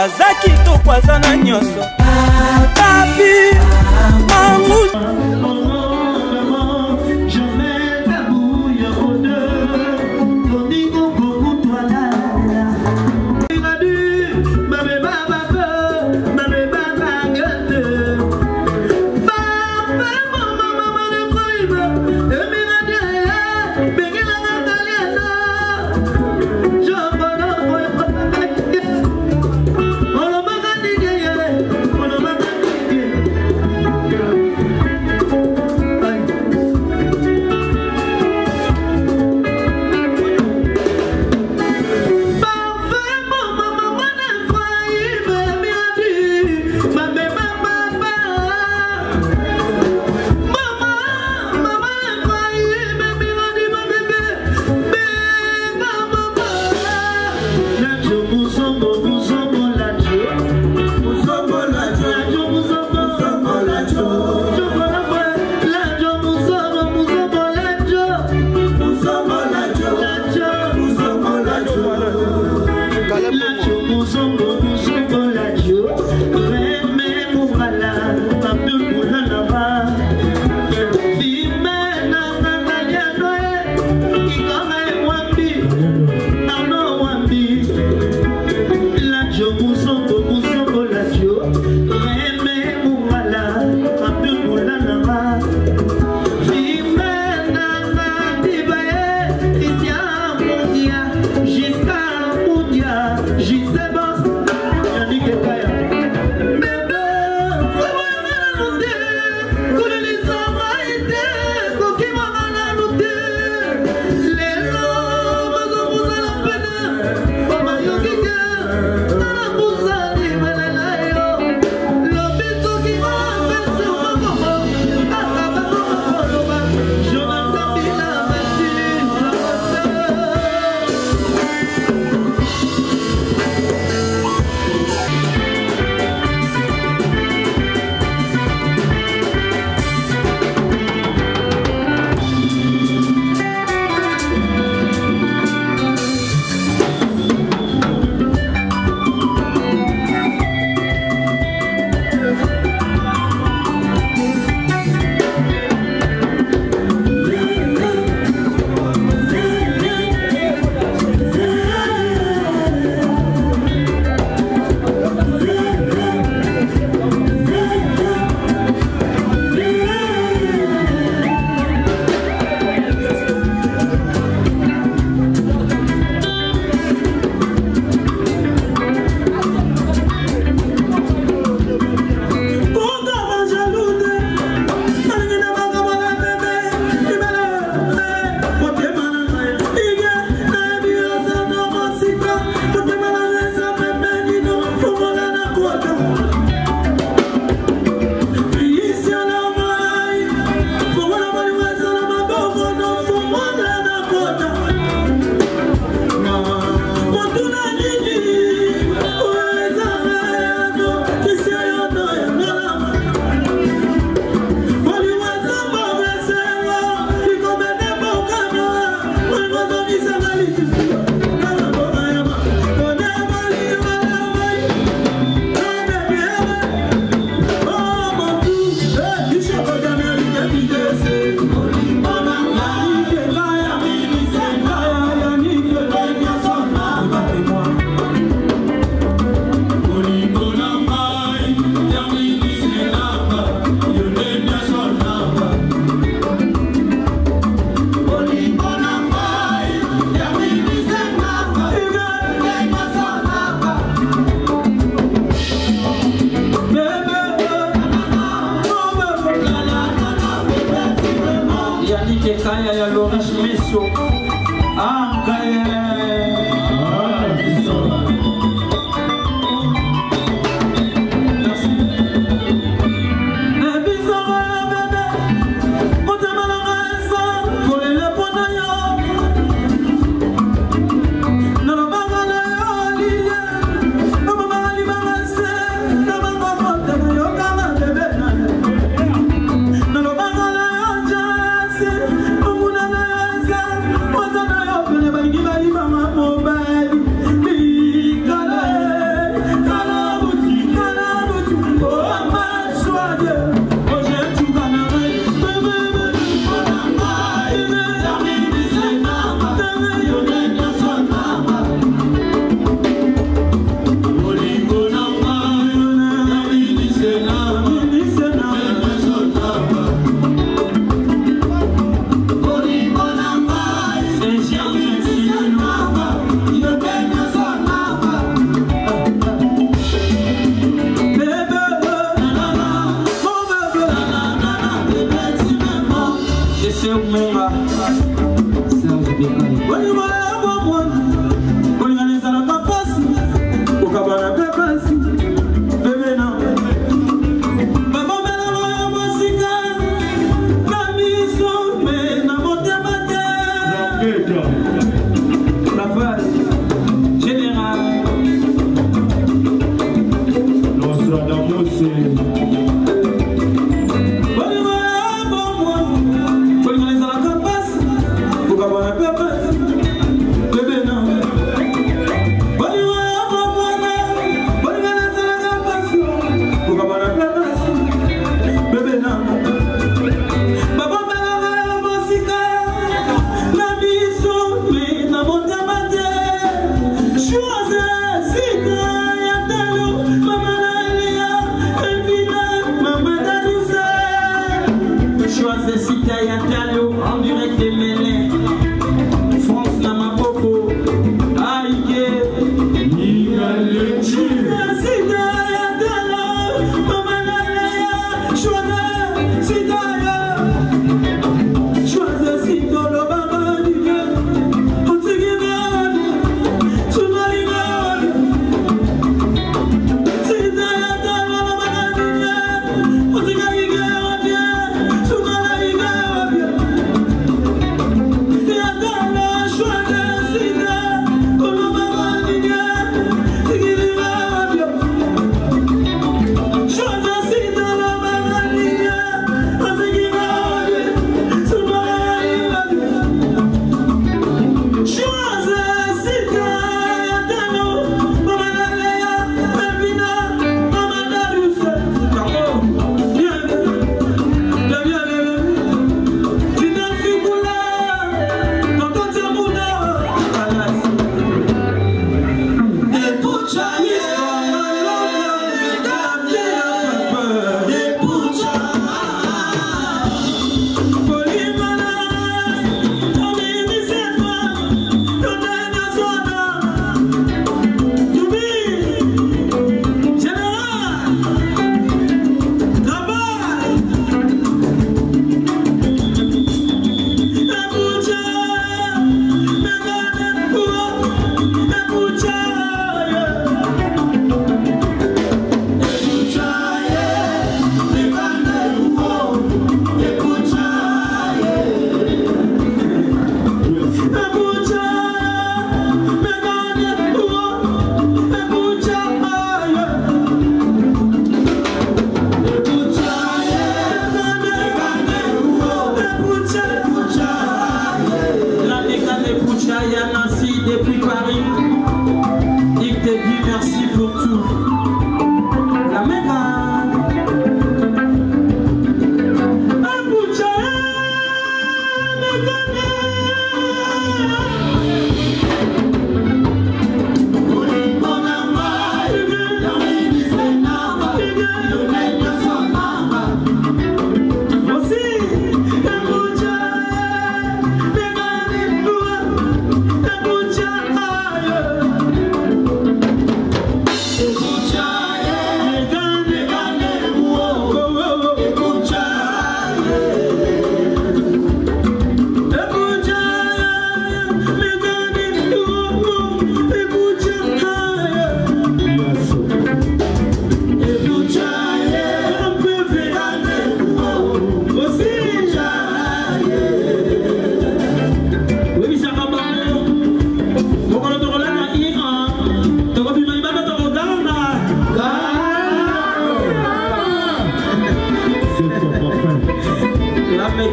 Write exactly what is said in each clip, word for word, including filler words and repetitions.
Kazaki tokwazana nyonso papi mangu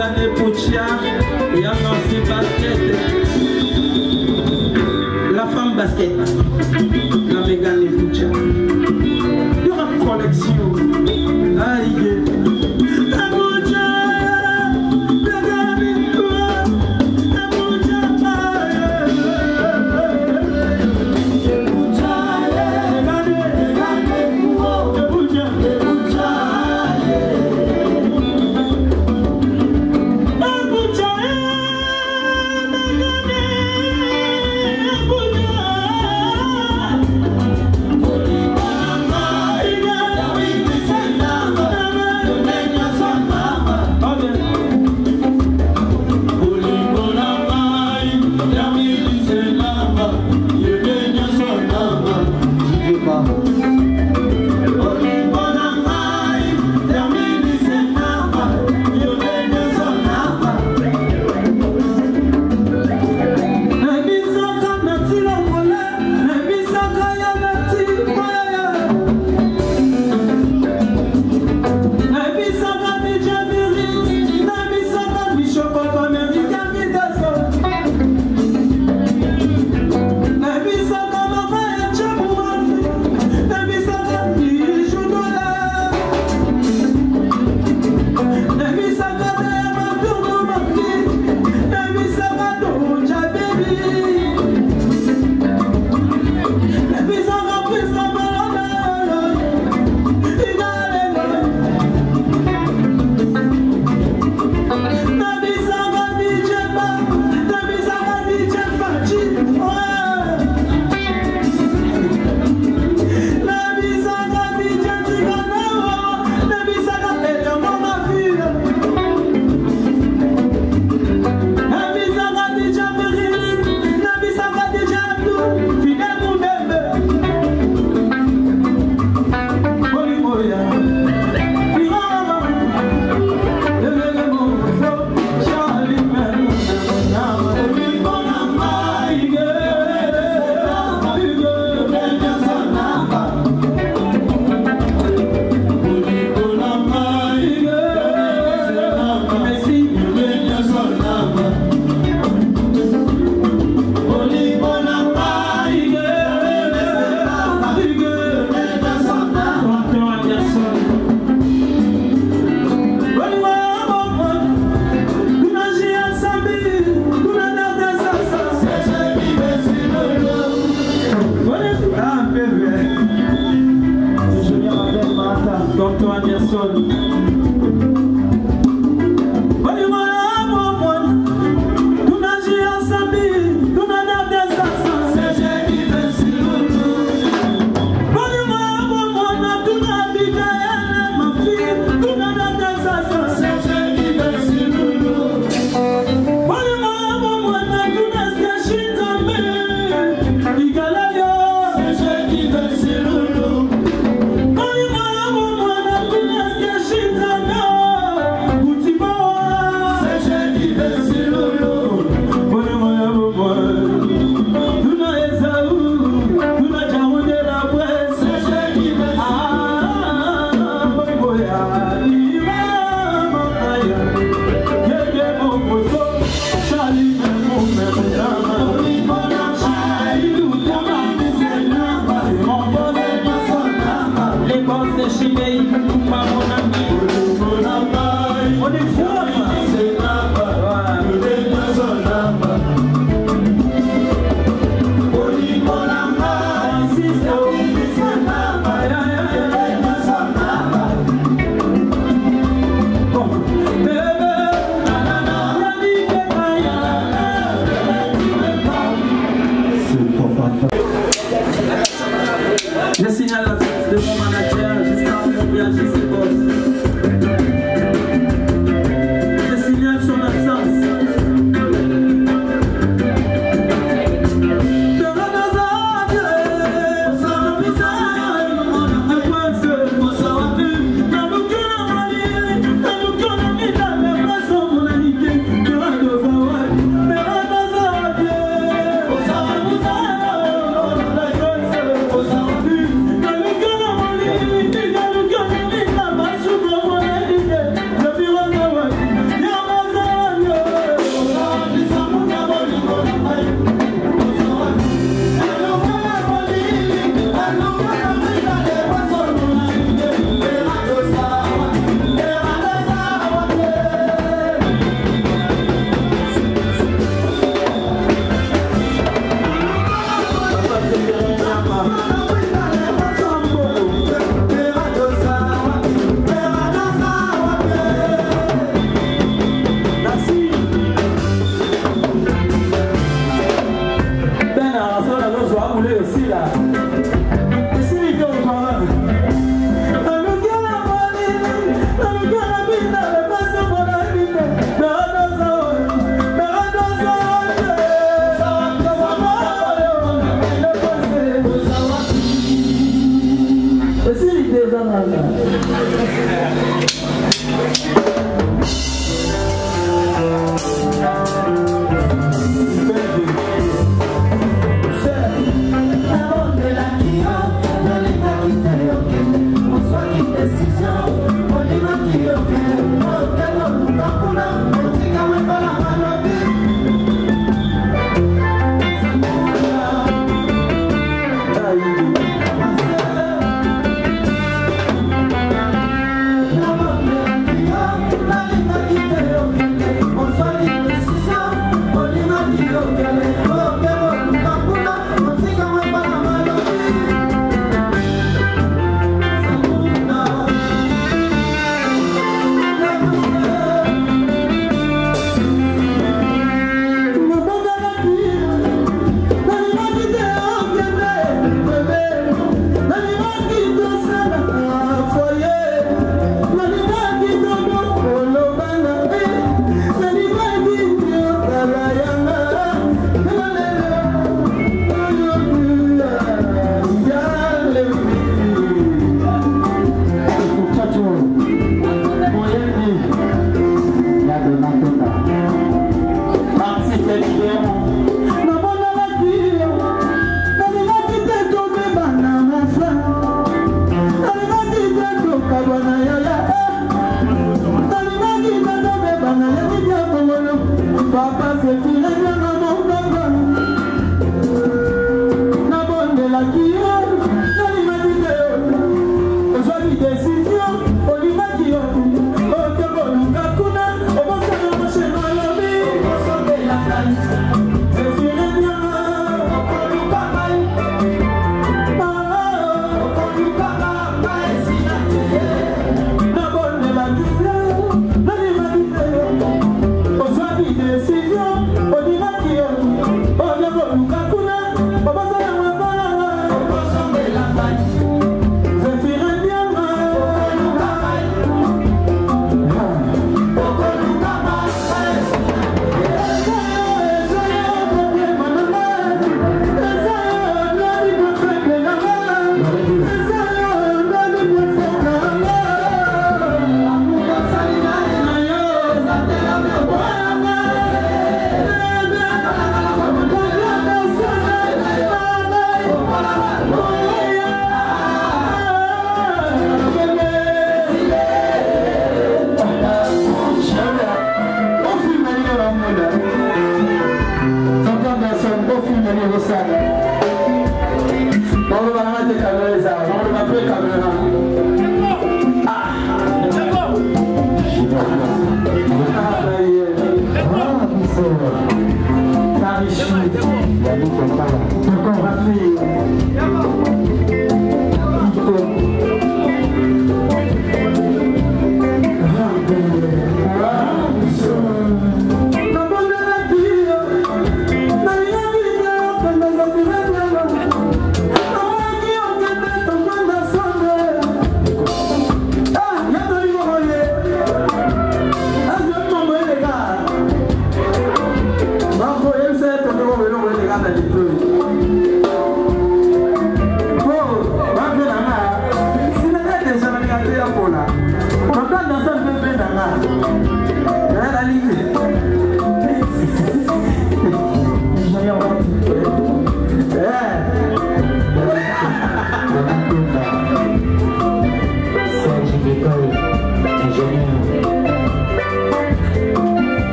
da ne putea, ea nu se baschete. La femme baschete, la mega ne putea. E o conexiune, aie. Să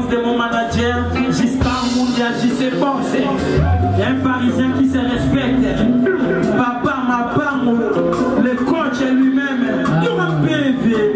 réponse de mon manager jusqu'à mondial, j'y sais penser. Un Parisien qui se respecte. Papa m'a pas le coach lui-même. Tout m'a pévé.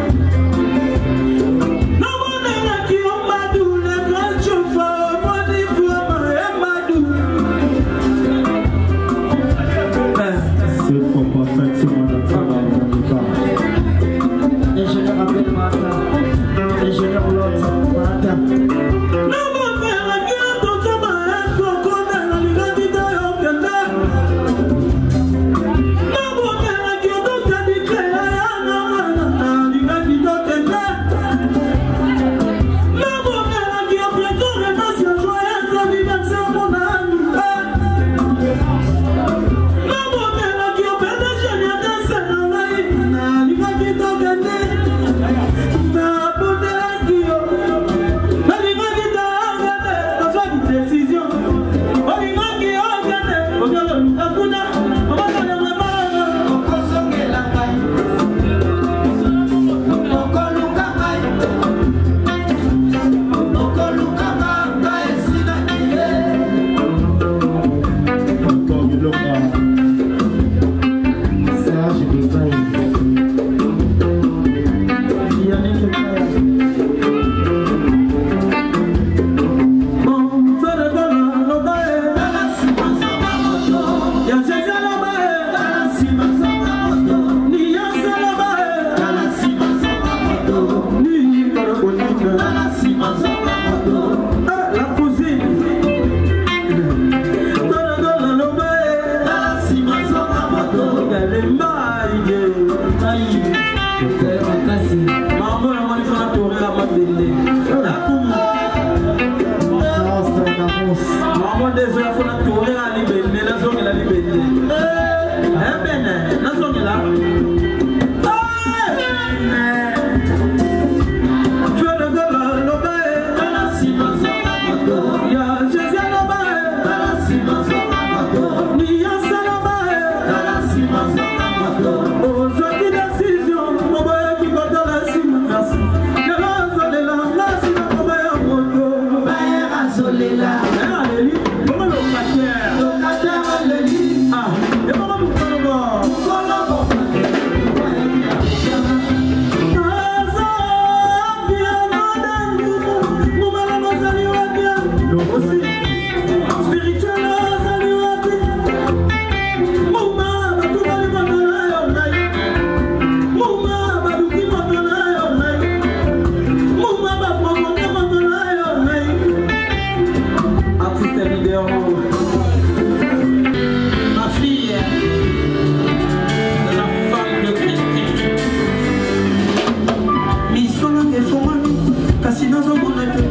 Come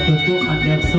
on, let's go.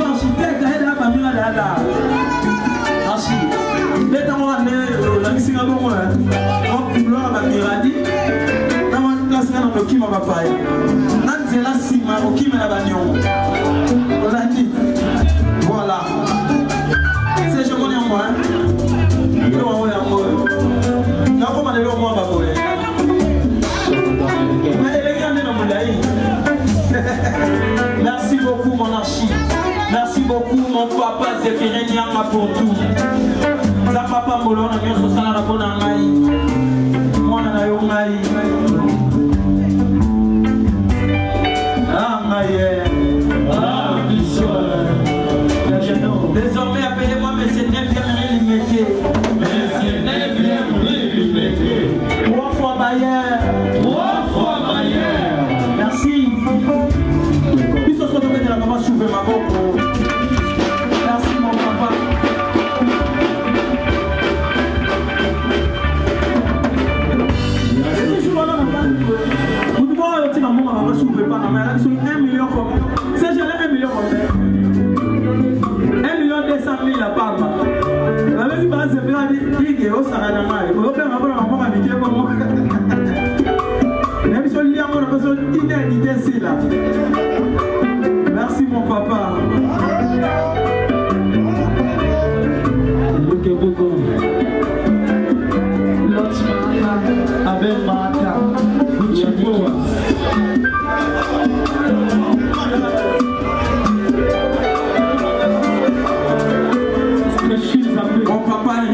Architecte, elle a pas mis la date. okima bapaye nanzela sima okima na banyongo olandi voilà c'est je connais moi yo wa wa ngo na ko manelo mo babole merci beaucoup mon archi, merci beaucoup mon papa Zéphirin Nyama pour tout ça papa molona mioso sala na bona ngai mwana na yo ngai désormais appelez-moi Monsieur Neviamri Limeke. Monsieur Neviamri Limeke. Trois fois Bayer. Trois fois Bayer. Merci. Puis ce soir de la maman souvez ma boca. Merci mon papa. Et puis je vois là maman. Vous devez voir le petit maman ma maman souvez pas non mais elle a sur un million comme. C'est je l'ai un million comme. La palma. La même chose, c'est que la au Saranama. Il faut faire un peu de la vie. Même si on lit un peu de la vie, merci, mon papa. Thank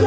you.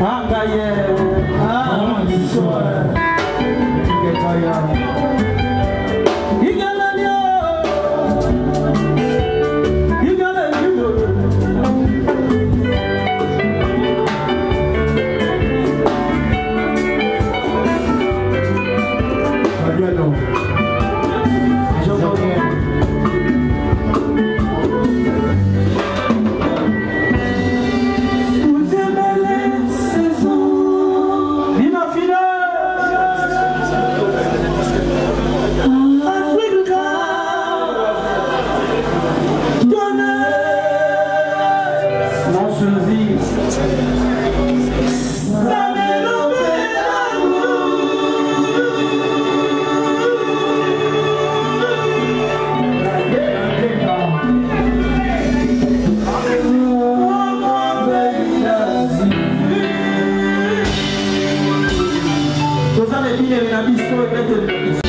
am ca eu, am soare, e ca eu. Bine, mi-am zis,